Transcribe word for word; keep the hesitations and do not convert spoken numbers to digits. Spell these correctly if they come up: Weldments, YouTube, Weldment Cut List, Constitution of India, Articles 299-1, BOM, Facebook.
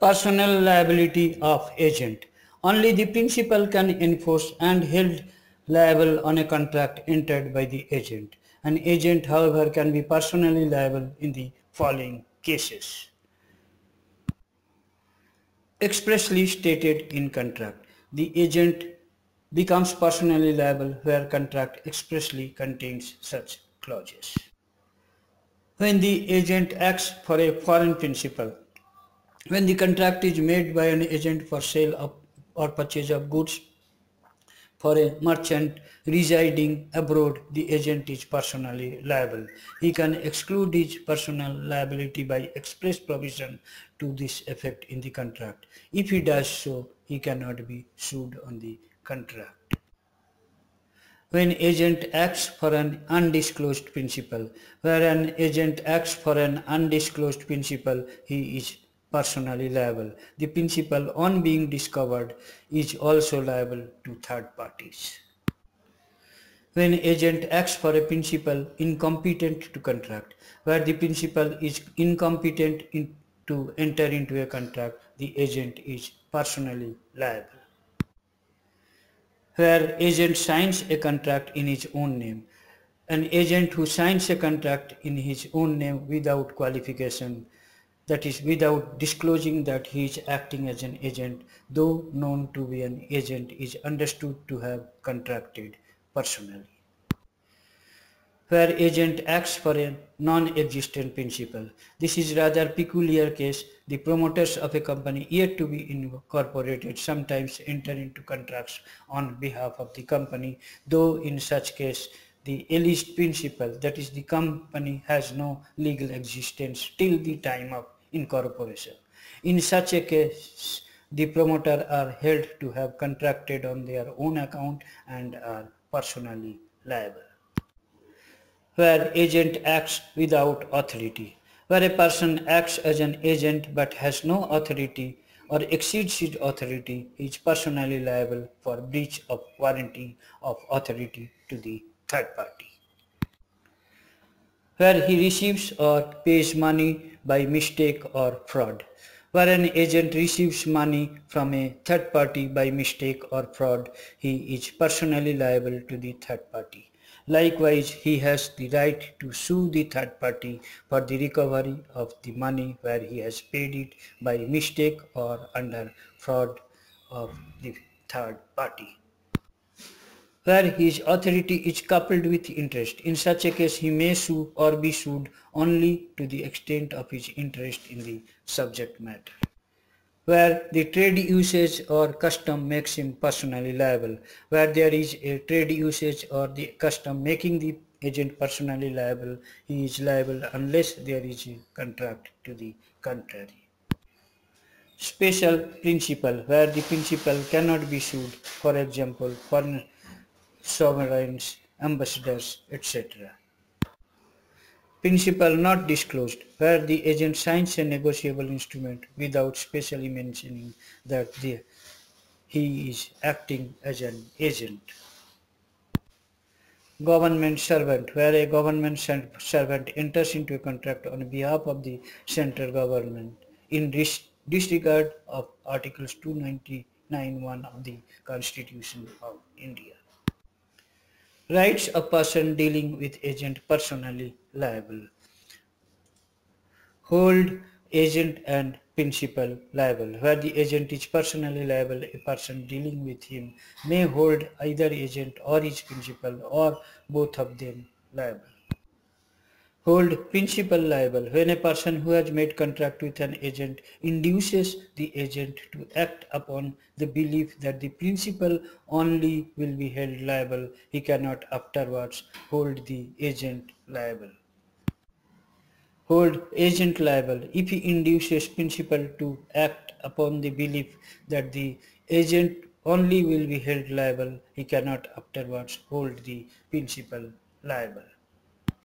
personal liability of agent. Only the principal can enforce and held liable on a contract entered by the agent. An agent, however, can be personally liable in the following cases. Expressly stated in contract. The agent becomes personally liable where contract expressly contains such clauses. When the agent acts for a foreign principal. When the contract is made by an agent for sale of or purchase of goods for a merchant residing abroad, the agent is personally liable. He can exclude his personal liability by express provision to this effect in the contract. If he does so, he cannot be sued on the contract. When agent acts for an undisclosed principal, where an agent acts for an undisclosed principal, he is personally liable. The principal, on being discovered, is also liable to third parties. When agent acts for a principal incompetent to contract, where the principal is incompetent in to enter into a contract, the agent is personally liable. Where agent signs a contract in his own name, an agent who signs a contract in his own name without qualification, that is, without disclosing that he is acting as an agent, though known to be an agent, is understood to have contracted personally. Where agent acts for a non-existent principal. This is rather peculiar case. The promoters of a company yet to be incorporated sometimes enter into contracts on behalf of the company, though in such case the alleged principal, that is the company, has no legal existence till the time of incorporation. In such a case, the promoter are held to have contracted on their own account and are personally liable. Where agent acts without authority. Where a person acts as an agent but has no authority or exceeds his authority, he is personally liable for breach of warranty of authority to the third party. Where he receives or pays money by mistake or fraud. Where an agent receives money from a third party by mistake or fraud, he is personally liable to the third party. Likewise, he has the right to sue the third party for the recovery of the money where he has paid it by mistake or under fraud of the third party. Where his authority is coupled with interest. In such a case, he may sue or be sued only to the extent of his interest in the subject matter. Where the trade usage or custom makes him personally liable. Where there is a trade usage or the custom making the agent personally liable, he is liable unless there is a contract to the contrary. Special principal, where the principal cannot be sued, for example, for sovereigns, ambassadors, et cetera. Principal not disclosed, where the agent signs a negotiable instrument without specially mentioning that the, he is acting as an agent. Government servant, where a government servant enters into a contract on behalf of the central government in dis disregard of Articles two ninety-nine one of the Constitution of India. Rights of person dealing with agent personally liable. Hold agent and principal liable. Where the agent is personally liable, a person dealing with him may hold either agent or his principal or both of them liable. Hold principal liable. When a person who has made contract with an agent induces the agent to act upon the belief that the principal only will be held liable, he cannot afterwards hold the agent liable. Hold agent liable. If he induces principal to act upon the belief that the agent only will be held liable, he cannot afterwards hold the principal liable.